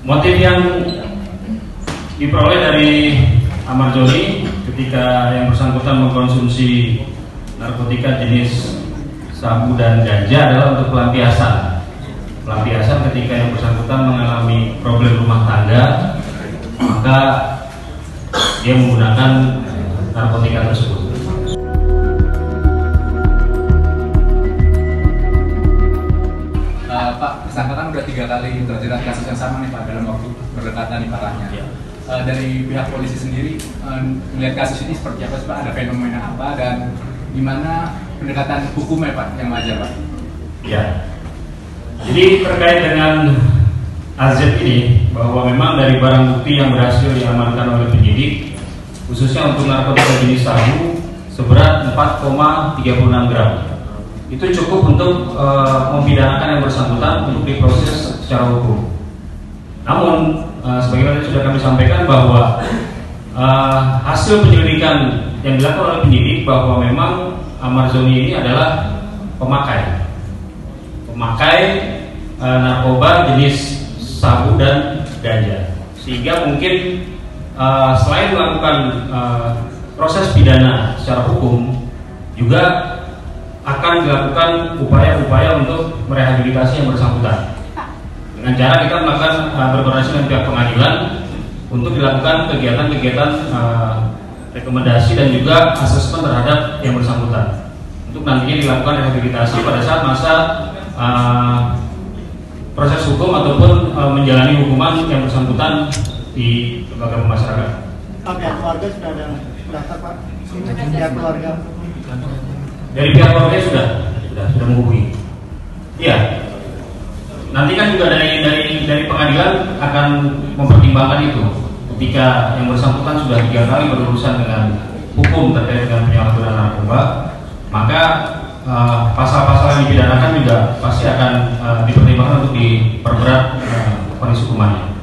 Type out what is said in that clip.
Motif yang diperoleh dari Ammar Zoni ketika yang bersangkutan mengkonsumsi narkotika jenis sabu dan ganja adalah untuk pelampiasan. Pelampiasan ketika yang bersangkutan mengalami problem rumah tangga, maka dia menggunakan narkotika tersebut. Pak, bersangkutan udah 3 kali terjerat kasus yang sama nih Pak, dalam waktu berdekatan nih parahnya. Ya. Dari pihak polisi sendiri melihat kasus ini seperti apa, Pak? Ada fenomena apa dan gimana pendekatan hukumnya Pak yang wajar Pak? Ya, jadi terkait dengan AZ ini, bahwa memang dari barang bukti yang berhasil diamankan oleh penyidik, khususnya untuk narkotika jenis sabu seberat 4,36 gram, itu cukup untuk mempidanakan yang bersangkutan untuk diproses secara hukum. Namun sebagaimana sudah kami sampaikan bahwa hasil penyelidikan yang dilakukan oleh penyidik bahwa memang Ammar Zoni ini adalah pemakai narkoba jenis sabu dan ganja, sehingga mungkin selain melakukan proses pidana secara hukum juga akan dilakukan upaya-upaya untuk merehabilitasi yang bersangkutan dengan cara kita melakukan berkoordinasi dengan pihak pengadilan untuk dilakukan kegiatan-kegiatan rekomendasi dan juga asesmen terhadap yang bersangkutan untuk nantinya dilakukan rehabilitasi pada saat masa proses hukum ataupun menjalani hukuman yang bersangkutan di lembaga pemasyarakatan. Pihak keluarga sudah ada daftar Pak? Pihak keluarga? Dari pihak keluarga sudah menghubungi. Iya. Nanti kan juga dari pengadilan akan mempertimbangkan itu ketika yang bersangkutan sudah 3 kali berurusan dengan hukum terkait dengan penyalahgunaan narkoba, maka pasal-pasal yang dipidanakan juga pasti akan dipertimbangkan untuk diperberat vonis hukumannya.